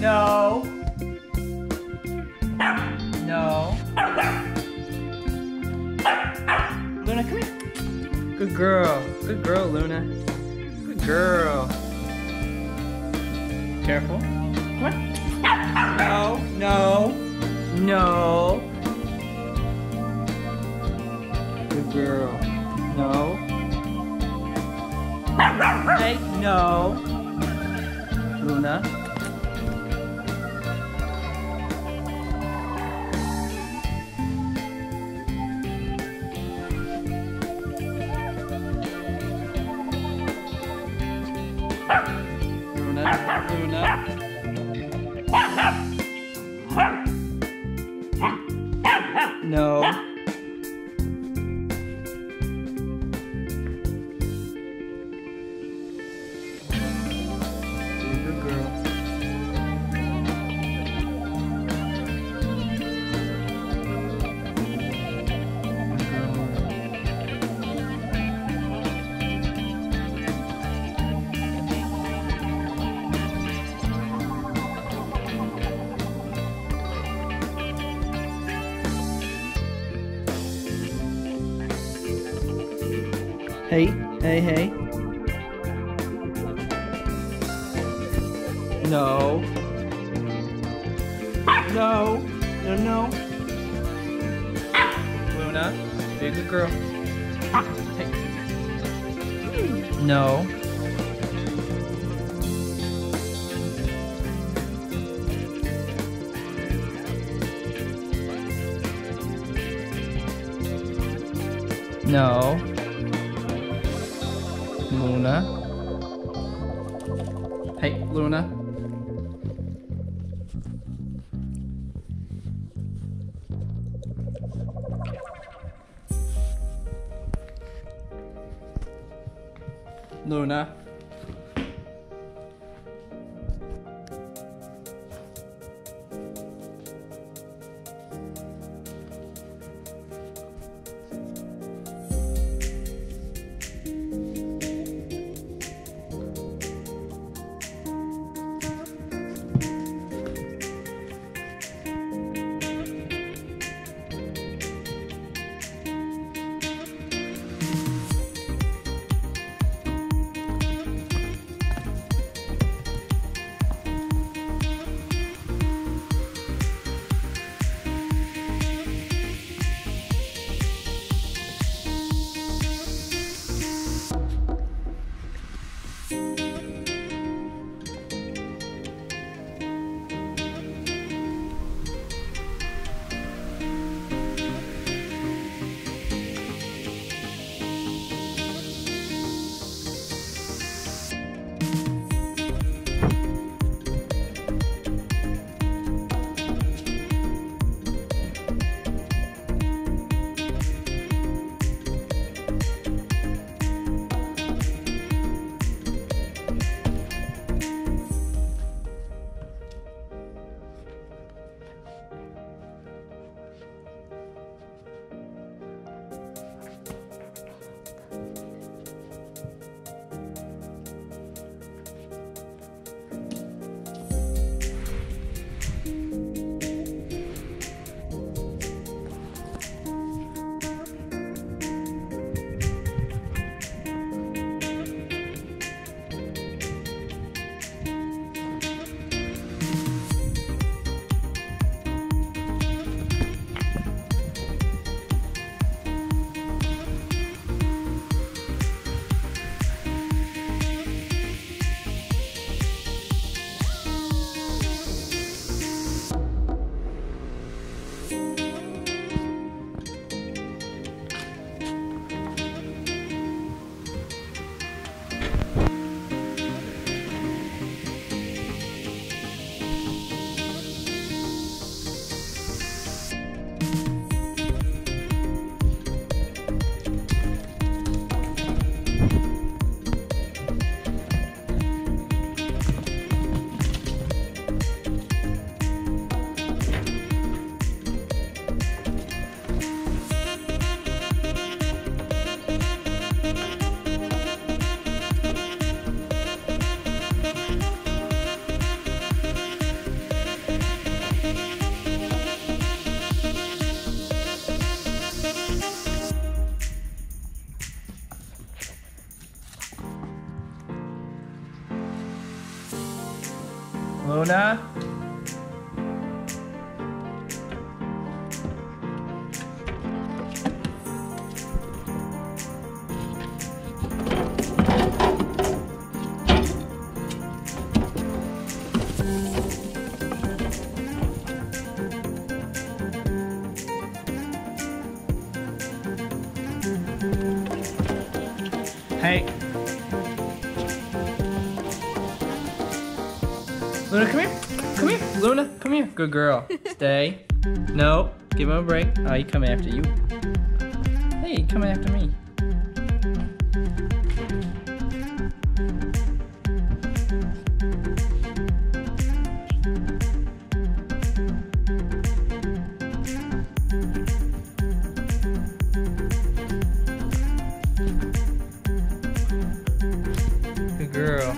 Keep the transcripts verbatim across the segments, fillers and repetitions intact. No. No. Luna, come here. Good girl. Good girl, Luna. Good girl. Careful. Come on. No. No. No. Good girl. No. Hey, no. Luna. Luna. Luna. No. Hey, hey, hey. No. No. No, no. Luna, be a good girl. Hey. No. No. Luna. Hey, Luna. Luna. Luna. Hey. Luna, come here. Come here. Luna, come here. Good girl. Stay. No. Give him a break. Oh, he coming after you. Hey, he coming after me. Girl.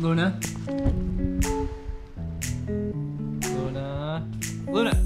Luna. Luna. Luna.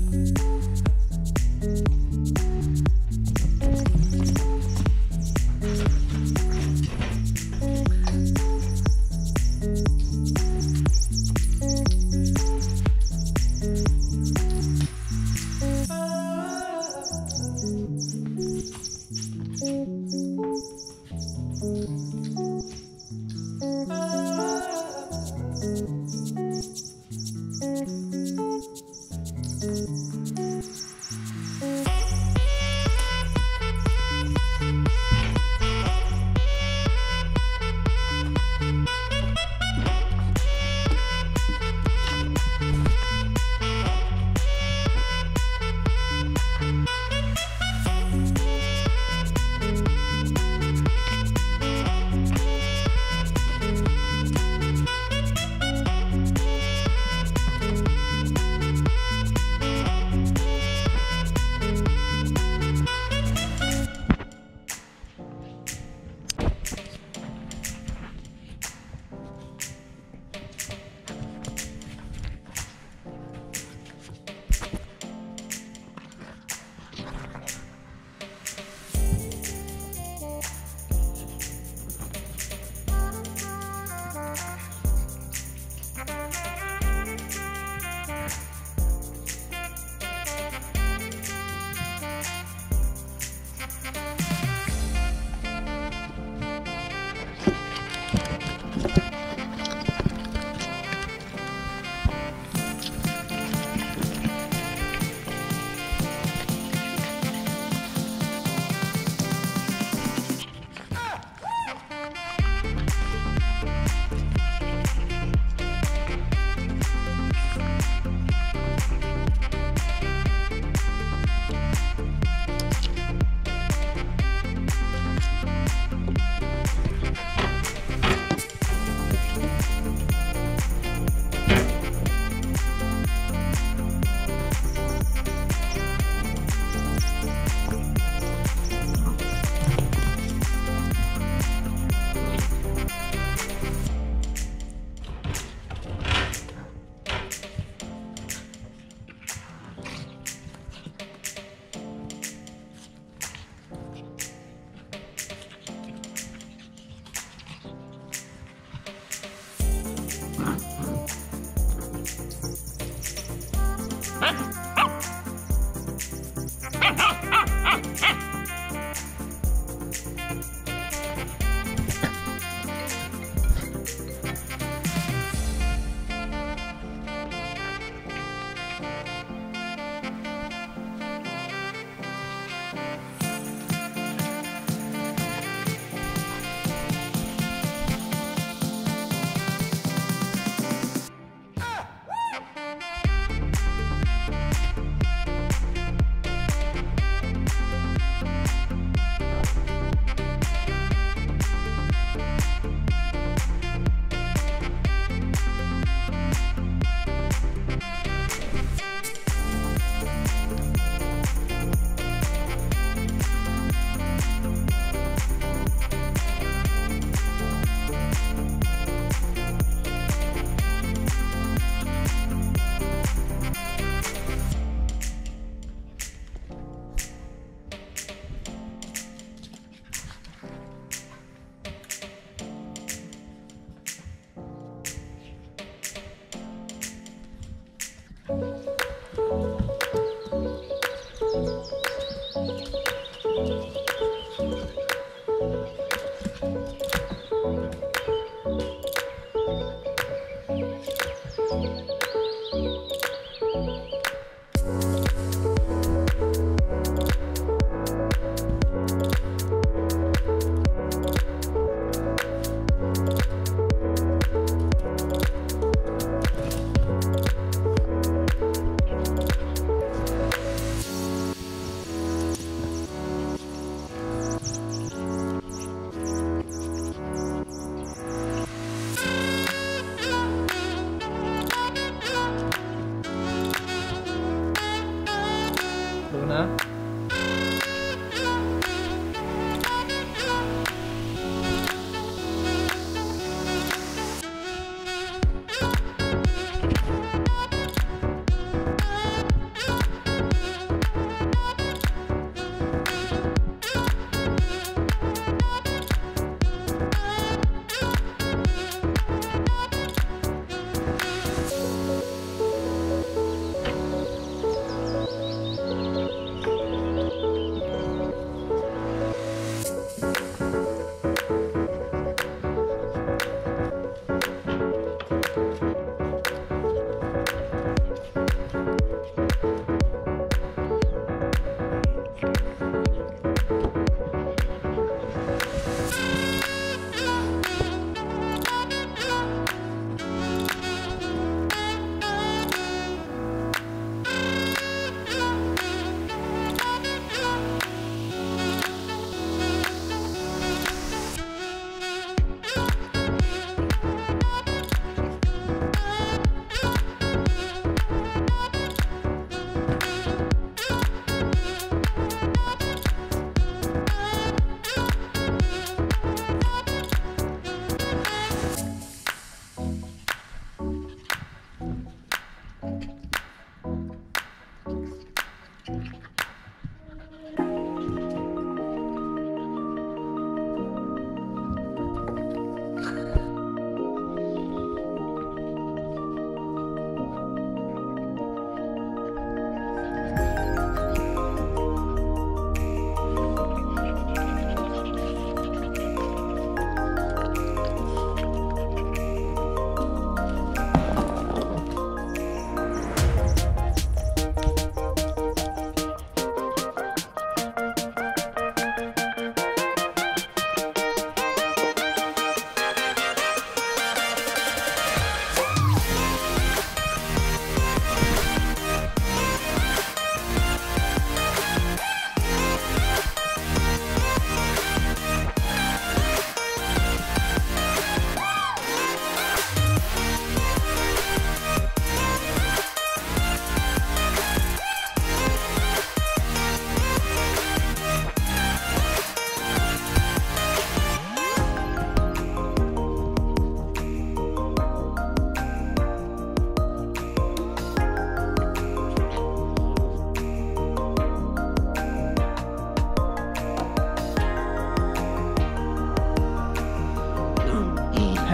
Luna.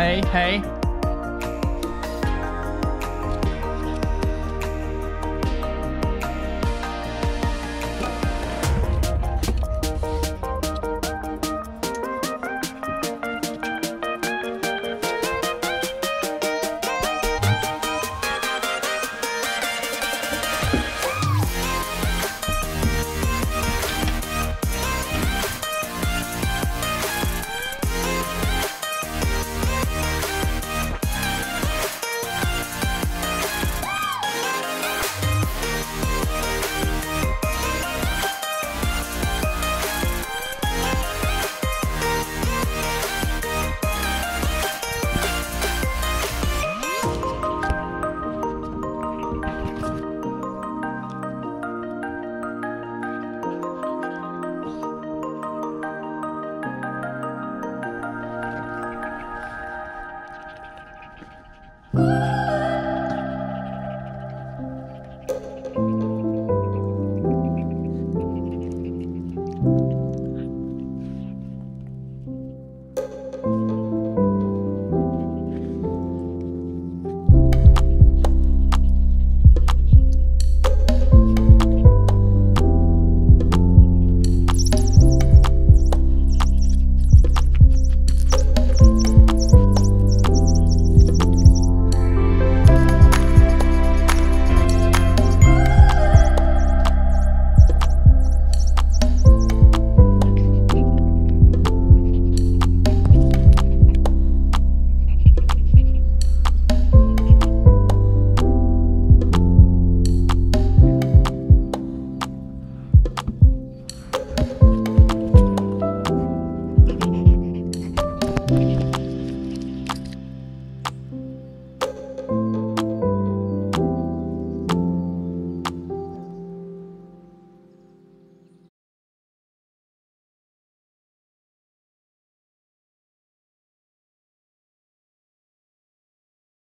Hey, hey. Bye.